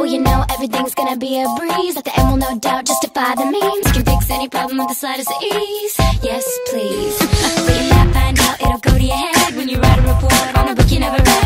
Well, you know everything's gonna be a breeze. At the end, we'll no doubt justify the means. You can fix any problem with the slightest ease. Yes, please. But you might find out it'll go to your head when you write a report on a book you never read.